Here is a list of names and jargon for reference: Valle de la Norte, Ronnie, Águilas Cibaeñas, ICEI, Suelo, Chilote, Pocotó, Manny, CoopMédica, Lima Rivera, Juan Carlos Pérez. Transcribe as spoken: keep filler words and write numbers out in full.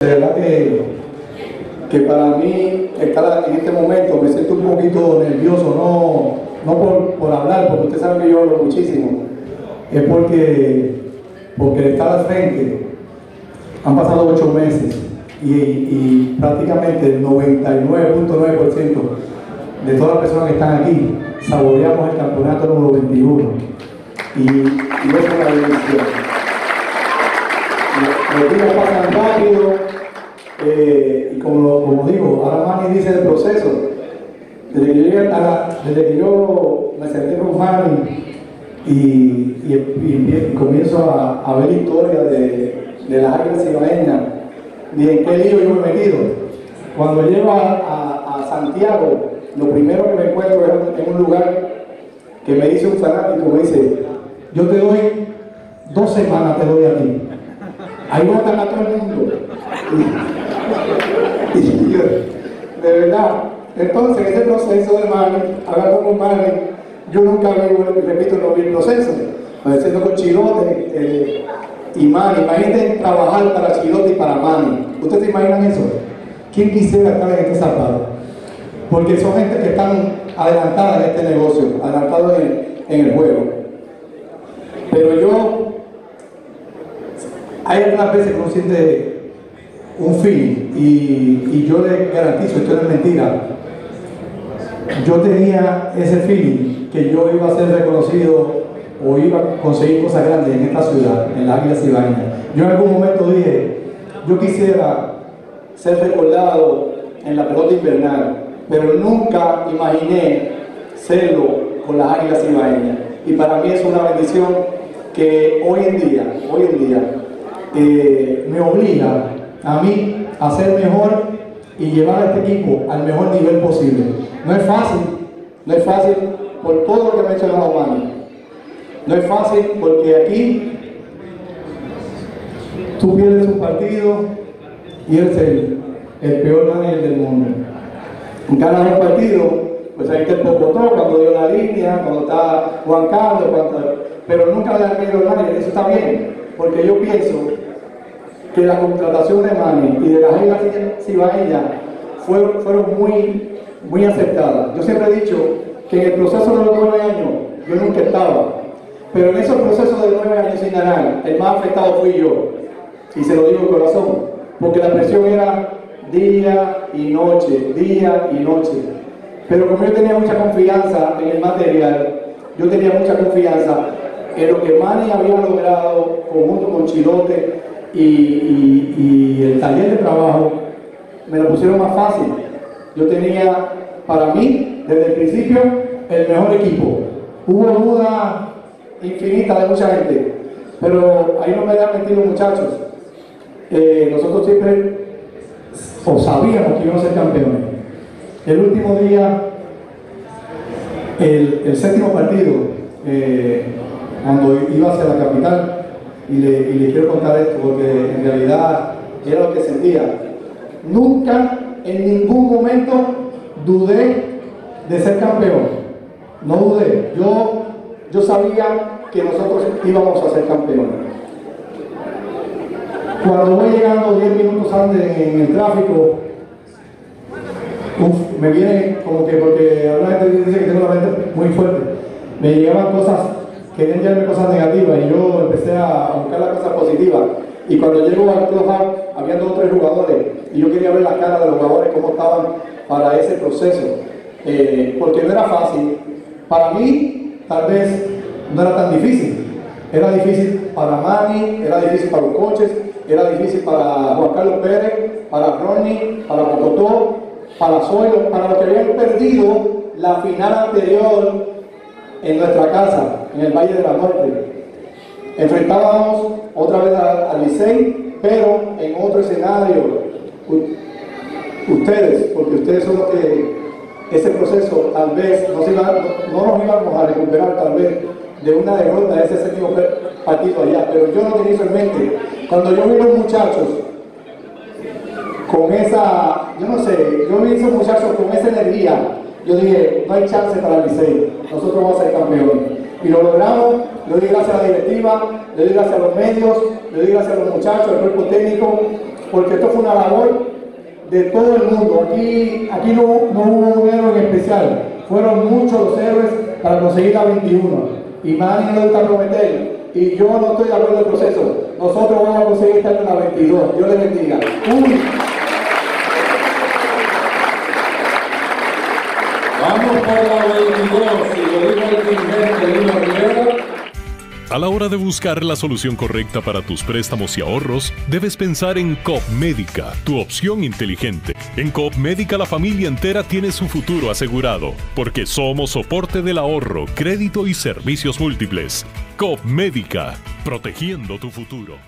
De verdad que, que para mí, estar en este momento, me siento un poquito nervioso, no, no por, por hablar, porque ustedes saben que yo hablo muchísimo, es porque, porque estar al frente, han pasado ocho meses y, y prácticamente el noventa y nueve punto nueve por ciento de todas las personas que están aquí saboreamos el campeonato número veintiuno y, y eso es una bendición. Los días pasan rápido eh, y como, como digo, ahora Manny dice el proceso. Desde que yo, la, desde que yo me senté con Manny y, y, y comienzo a, a ver historias de, de las Águilas Cibaeñas, y en qué lío yo me he metido. Cuando llego a, a, a Santiago, lo primero que me encuentro es en un lugar que me dice un fanático, me dice, yo te doy dos semanas, te doy a ti. Ahí matan a todo el mundo. Y, y yo, de verdad. Entonces, ese proceso de Manny, hablando con Manny, yo nunca vi, repito, no vi el proceso. Me siento con Chilote eh, y Manny. Imagínate trabajar para Chilote y para Manny. ¿Ustedes se imaginan eso? ¿Quién quisiera estar en este zapato? Porque son gente que están adelantadas en este negocio, adelantados en, en el juego. Pero yo. Hay algunas veces que uno siente un feeling y, y yo les garantizo, esto no es mentira. Yo tenía ese feeling que yo iba a ser reconocido o iba a conseguir cosas grandes en esta ciudad, en la Águilas Cibaeñas. Yo en algún momento dije, yo quisiera ser recordado en la pelota invernal, pero nunca imaginé serlo con las Águilas Cibaeñas. Y para mí es una bendición que hoy en día, hoy en día, Eh, me obliga a mí a ser mejor y llevar a este equipo al mejor nivel posible. No es fácil, no es fácil por todo lo que me ha hecho la Manny. No es fácil porque aquí tú pierdes un partido y eres el, el peor manager del mundo. Ganas un partido, pues ahí está el Pocotó cuando dio la línea, cuando está Juan Carlos, cuando... pero nunca le han miedo a nadie, eso está bien. Porque yo pienso que la contratación de Manny y de las Águilas Cibaeñas fueron, fueron muy, muy aceptadas. Yo siempre he dicho que en el proceso de los nueve años yo nunca estaba, pero en esos procesos de nueve años sin ganar, el más afectado fui yo. Y se lo digo de corazón, porque la presión era día y noche, día y noche. Pero como yo tenía mucha confianza en el material, yo tenía mucha confianza en lo que Manny había logrado conjunto con Chilote y, y, y el taller de trabajo, me lo pusieron más fácil. Yo tenía, para mí, desde el principio, el mejor equipo. Hubo duda infinita de mucha gente, pero ahí no me habían mentido muchachos. Eh, nosotros siempre o sabíamos que íbamos a ser campeones. El último día, el, el séptimo partido, eh, cuando iba hacia la capital, y le, y le quiero contar esto porque en realidad era lo que sentía. Nunca, en ningún momento, dudé de ser campeón. No dudé. Yo, yo sabía que nosotros íbamos a ser campeones. Cuando voy llegando diez minutos antes en el tráfico, uf, me viene como que, porque alguna gente dice que tengo la mente muy fuerte, me llegaban cosas. Querían llevarme cosas negativas y yo empecé a buscar las cosas positivas. Y cuando llego al club, había dos o tres jugadores y yo quería ver la cara de los jugadores, cómo estaban para ese proceso. Eh, porque no era fácil. Para mí, tal vez, no era tan difícil. Era difícil para Manny, era difícil para los coaches, era difícil para Juan Carlos Pérez, para Ronnie, para Pocotó, para Suelo, para los que habían perdido la final anterior en nuestra casa, en el Valle de la Norte. Enfrentábamos otra vez al I C E I, pero en otro escenario. Ustedes, porque ustedes son los que ese proceso tal vez no, se iba, no nos íbamos a recuperar tal vez de una derrota de ese séptimo partido allá, pero yo no tenía eso en mente. Cuando yo vi a los muchachos con esa, yo no sé, yo vi a esos muchachos con esa energía, yo dije, no hay chance para el I C E I, nosotros vamos a ser campeones. Y lo logramos. Le doy gracias a la directiva, le doy gracias a los medios, le doy gracias a los muchachos, al cuerpo técnico, porque esto fue una labor de todo el mundo. Aquí, aquí no, no hubo un héroe en especial, fueron muchos los héroes para conseguir la veintiuno. Y Manny no le gusta prometer, y yo no estoy de acuerdo en el proceso. Nosotros vamos a conseguir estar en la veintidós. Dios les bendiga. Uy. Vamos por la veintidós, y lo digo el presidente de Lima Rivera. A la hora de buscar la solución correcta para tus préstamos y ahorros, debes pensar en CoopMédica, tu opción inteligente. En CoopMédica la familia entera tiene su futuro asegurado, porque somos soporte del ahorro, crédito y servicios múltiples. CoopMédica, protegiendo tu futuro.